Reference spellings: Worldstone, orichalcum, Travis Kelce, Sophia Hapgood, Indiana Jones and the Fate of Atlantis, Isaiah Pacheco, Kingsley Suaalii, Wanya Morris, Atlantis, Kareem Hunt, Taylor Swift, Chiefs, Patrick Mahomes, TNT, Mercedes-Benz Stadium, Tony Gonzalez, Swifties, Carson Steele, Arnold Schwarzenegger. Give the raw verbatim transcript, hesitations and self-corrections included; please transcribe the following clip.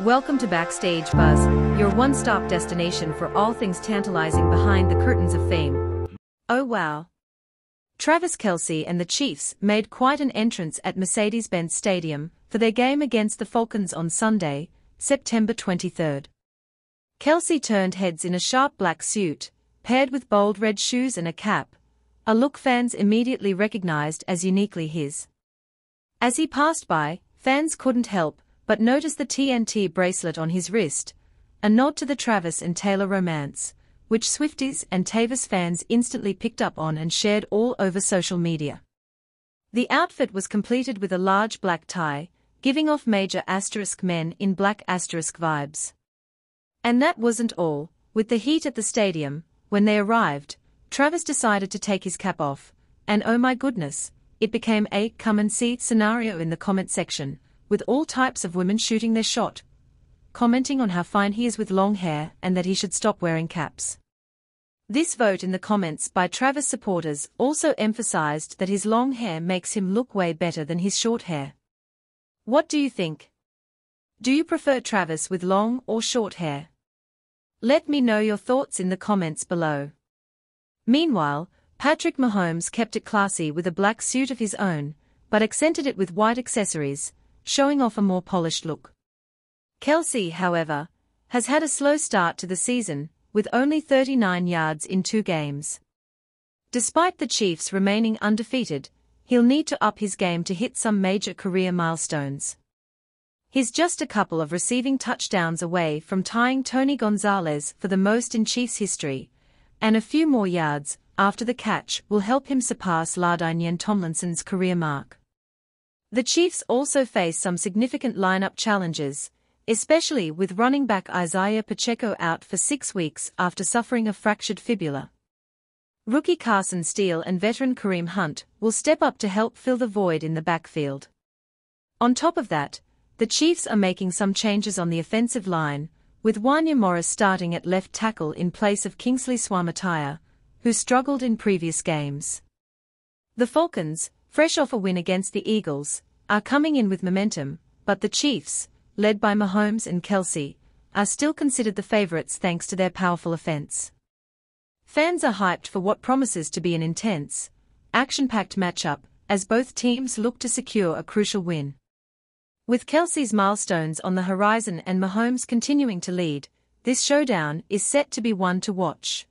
Welcome to Backstage Buzz, your one-stop destination for all things tantalizing behind the curtains of fame. Oh wow! Travis Kelce and the Chiefs made quite an entrance at Mercedes-Benz Stadium for their game against the Falcons on Sunday, September twenty-third. Kelce turned heads in a sharp black suit, paired with bold red shoes and a cap, a look fans immediately recognized as uniquely his. As he passed by, fans couldn't help but notice the T N T bracelet on his wrist, a nod to the Travis and Taylor romance, which Swifties and Tavis fans instantly picked up on and shared all over social media. The outfit was completed with a large black tie, giving off major asterisk men in black asterisk vibes. And that wasn't all. With the heat at the stadium, when they arrived, Travis decided to take his cap off, and oh my goodness, it became a come-and-see scenario in the comment section, with all types of women shooting their shot, commenting on how fine he is with long hair and that he should stop wearing caps. This vote in the comments by Travis supporters also emphasized that his long hair makes him look way better than his short hair. What do you think? Do you prefer Travis with long or short hair? Let me know your thoughts in the comments below. Meanwhile, Patrick Mahomes kept it classy with a black suit of his own, but accented it with white accessories, showing off a more polished look. Kelce, however, has had a slow start to the season, with only thirty-nine yards in two games. Despite the Chiefs remaining undefeated, he'll need to up his game to hit some major career milestones. He's just a couple of receiving touchdowns away from tying Tony Gonzalez for the most in Chiefs history, and a few more yards after the catch will help him surpass Ladainian Tomlinson's career mark. The Chiefs also face some significant lineup challenges, especially with running back Isaiah Pacheco out for six weeks after suffering a fractured fibula. Rookie Carson Steele and veteran Kareem Hunt will step up to help fill the void in the backfield. On top of that, the Chiefs are making some changes on the offensive line, with Wanya Morris starting at left tackle in place of Kingsley Suaalii, who struggled in previous games. The Falcons, fresh off a win against the Eagles, are coming in with momentum, but the Chiefs, led by Mahomes and Kelce, are still considered the favorites thanks to their powerful offense. Fans are hyped for what promises to be an intense, action-packed matchup as both teams look to secure a crucial win. With Kelce's milestones on the horizon and Mahomes continuing to lead, this showdown is set to be one to watch.